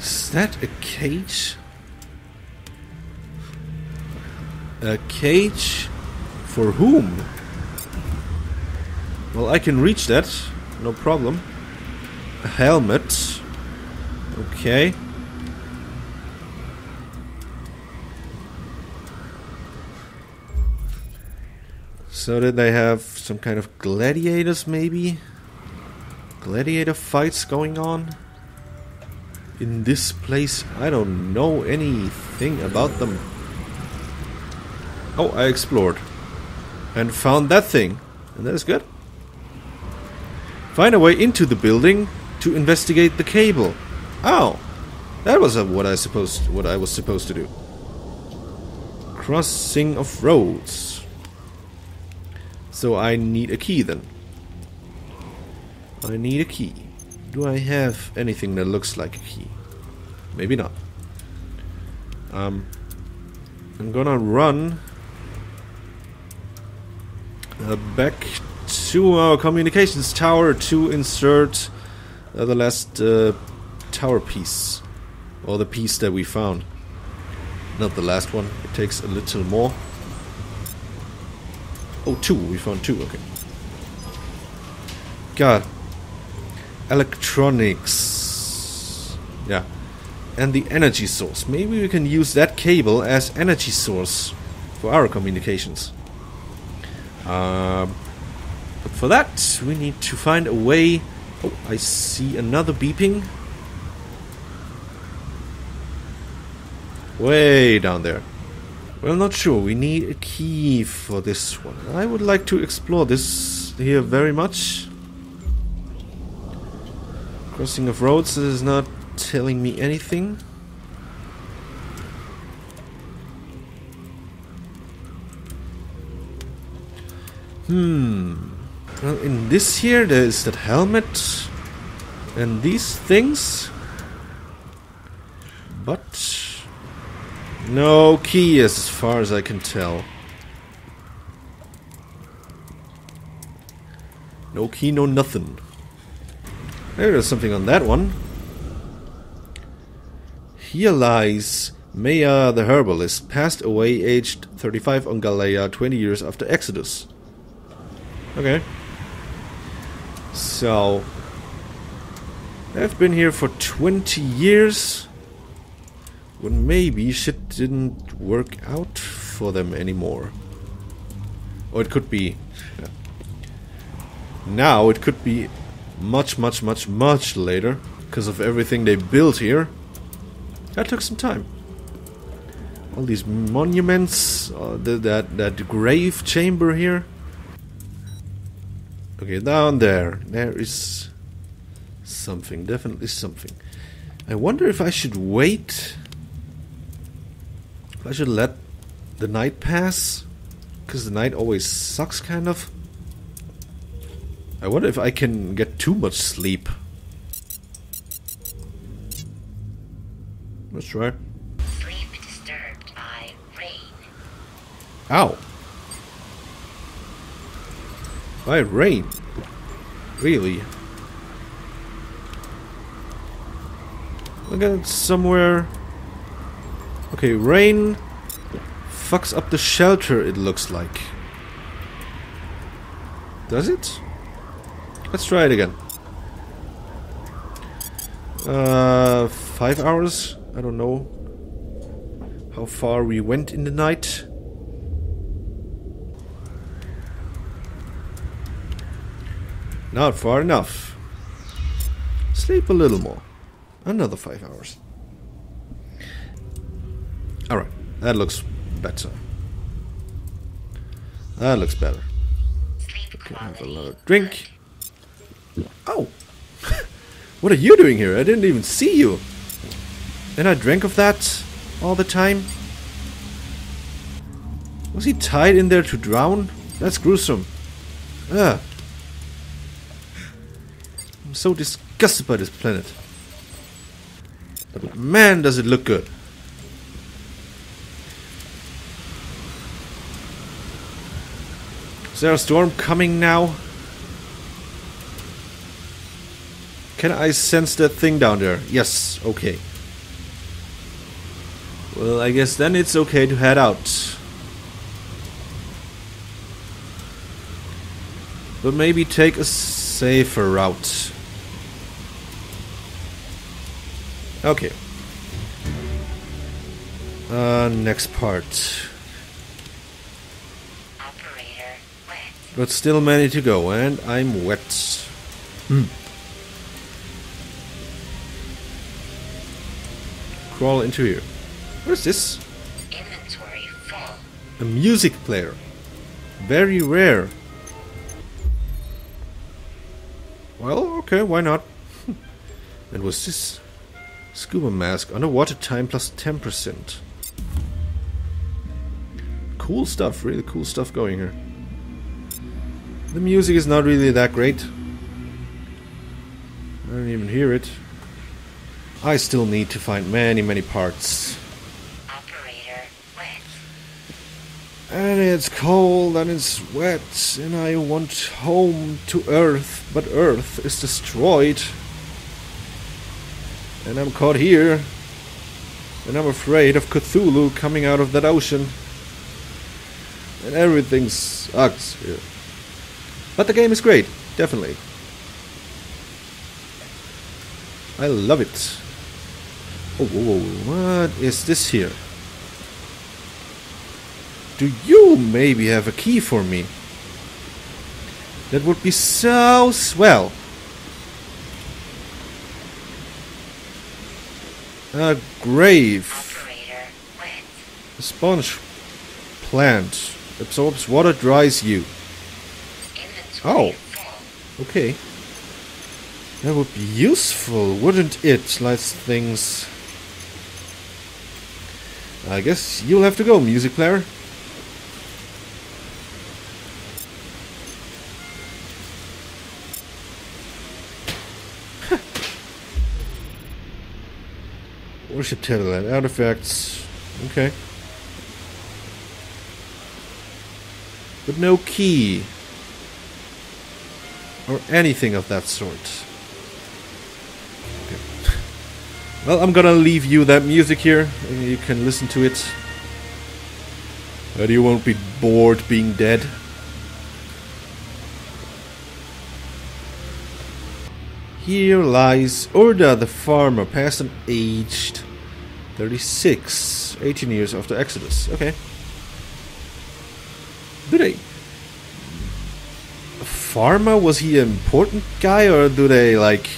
Is that a cage? A cage for whom? Well, I can reach that, no problem. A helmet. Okay. So did they have some kind of gladiators, maybe? Gladiator fights going on in this place? I don't know anything about them. Oh, I explored and found that thing, and that is good. Find a way into the building to investigate the cable. Oh, that was what I was supposed to do. Crossing of roads. So I need a key then. I need a key. Do I have anything that looks like a key? Maybe not. I'm gonna run back to our communications tower to insert the last tower piece. Or the piece that we found. Not the last one. It takes a little more. Oh, two. We found two. Okay. God. Electronics. Yeah. And the energy source. Maybe we can use that cable as energy source for our communications. But for that, we need to find a way... Oh, I see another beeping. Way down there. Well, not sure. We need a key for this one. I would like to explore this here very much. Crossing of roads is not telling me anything. Well, in this here, there is that helmet and these things. But... no key as far as I can tell. No key, no nothing. There's something on that one. Here lies Maya the herbalist, passed away aged 35 on Galea, 20 years after Exodus. Okay. So... I've been here for 20 years. Well, maybe shit didn't work out for them anymore. Or it could be... yeah. Now it could be much, much, much, much later. Because of everything they built here. That took some time. All these monuments. That grave chamber here. Okay, down there. There is something. Definitely something. I wonder if I should wait... I should let the night pass, because the night always sucks, kind of. I wonder if I can get too much sleep. Let's try. Sleep disturbed by rain. Ow. By rain? Really? Look at it somewhere... Okay, rain fucks up the shelter, it looks like. Does it? Let's try it again. 5 hours? I don't know how far we went in the night. Not far enough. Sleep a little more. Another 5 hours. Alright, that looks better. That looks better. Okay, have a little drink. Oh! What are you doing here? I didn't even see you! And I drank of that all the time? Was he tied in there to drown? That's gruesome. Ugh. I'm so disgusted by this planet. But man, does it look good. Is there a storm coming now? Can I sense that thing down there? Yes, okay. Well, I guess then it's okay to head out. But maybe take a safer route. Okay. Next part. Operator wet. But still many to go, and I'm wet. Crawl into here. What is this? Inventory full. A music player. Very rare. Well, okay, why not? And what's this? Scuba mask. Underwater time plus 10%. Cool stuff. Really cool stuff going here. The music is not really that great. I don't even hear it. I still need to find many parts. Operator wet. And it's cold and it's wet and I want home to Earth, but Earth is destroyed. And I'm caught here. And I'm afraid of Cthulhu coming out of that ocean. And everything sucks here. But the game is great, definitely. I love it. Oh, what is this here? Do you maybe have a key for me? That would be so swell. A grave. A sponge plant. Absorbs water, dries you. Oh. Okay. That would be useful, wouldn't it? Life's things. I guess you'll have to go, music player. Worship Tetherland, artifacts. Okay. But no key. Or anything of that sort. Well, I'm gonna leave you that music here. You can listen to it. But you won't be bored being dead. Here lies Urda the farmer, past and aged 36, 18 years after Exodus. Okay. Do they... A farmer? Was he an important guy? Or do they, like...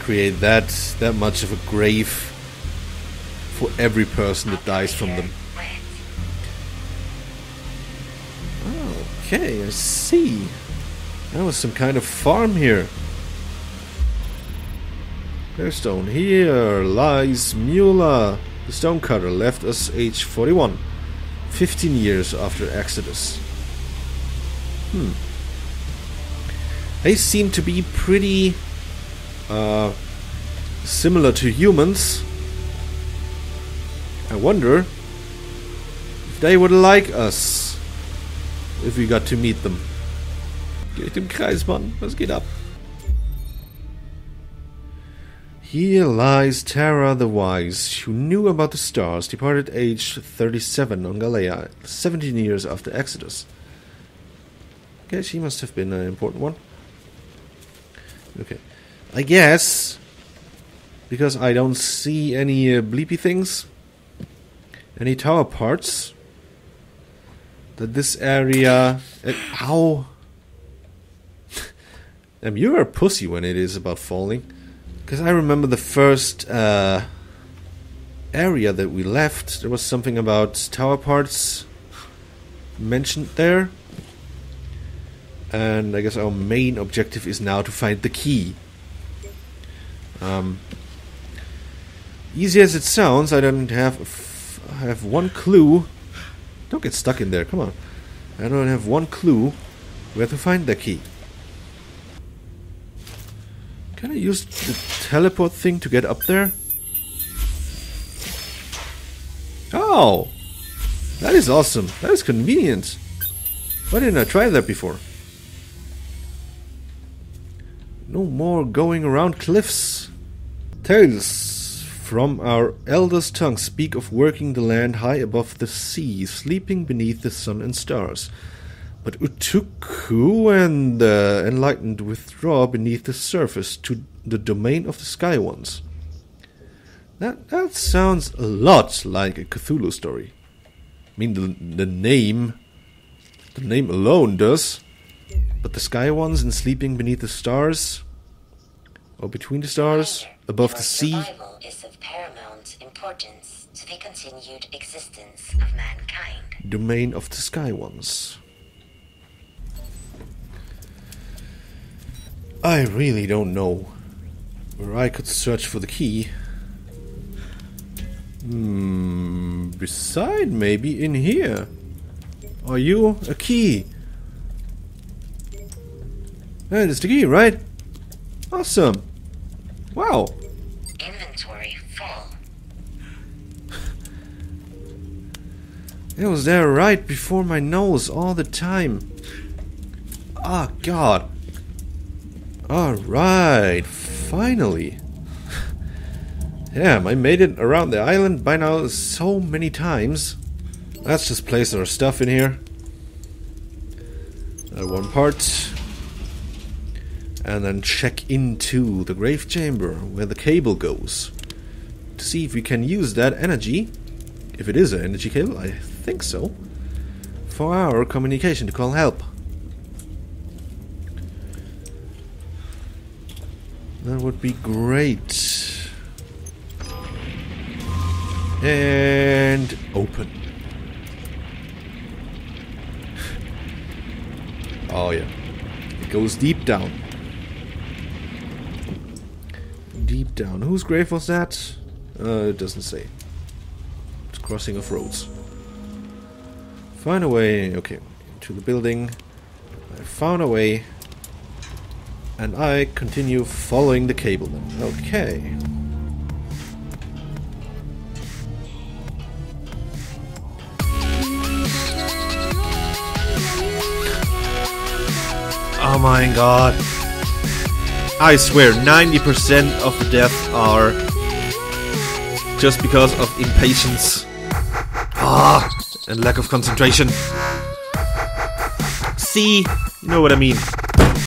create that much of a grave for every person that dies from them. Okay, I see. That was some kind of farm here. Gravestone. Here lies Mula, the stonecutter, left us age 41, 15 years after Exodus. They seem to be pretty... similar to humans. I wonder if they would like us if we got to meet them. Geh ich dem Kreis, Mann. Was geht ab? Here lies Tara the Wise, who knew about the stars, departed age 37 on Galea, 17 years after Exodus. Okay, she must have been an important one. Okay. I guess, because I don't see any bleepy things, any tower parts, that this area... Ow! You're a pussy when it is about falling. Because I remember the first area that we left, there was something about tower parts mentioned there. And I guess our main objective is now to find the key. Easy as it sounds, I don't have one clue. Don't get stuck in there, come on. I don't have one clue where to find the key. Can I use the teleport thing to get up there? Oh! That is awesome. That is convenient. Why didn't I try that before? No more going around cliffs. Tales from our elders' tongues speak of working the land high above the sea, sleeping beneath the sun and stars. But Utuku and the enlightened withdraw beneath the surface to the domain of the sky ones. That sounds a lot like a Cthulhu story. I mean, the name alone does. But the sky ones and sleeping beneath the stars, or between the stars, above the sea. Your survival is of paramount importance to the continued existence of mankind. Domain of the sky ones. I really don't know where I could search for the key. Beside maybe in here. Are you a key? And it's the key, right? Awesome. Wow. Inventory full. It was there right before my nose all the time. Ah, oh, God. Alright, finally. Damn, I made it around the island by now so many times. Let's just place our stuff in here. One part. And then check into the grave chamber where the cable goes. To see if we can use that energy, if it is an energy cable, I think so, for our communication to call help. That would be great. And open. Oh yeah. It goes deep down. Deep down. Whose grave was that? It doesn't say. It's crossing of roads. Find a way. Okay. Into the building. I found a way. And I continue following the cable then. Okay. Oh my God. I swear 90% of the deaths are just because of impatience. Ah, and lack of concentration. See? You know what I mean.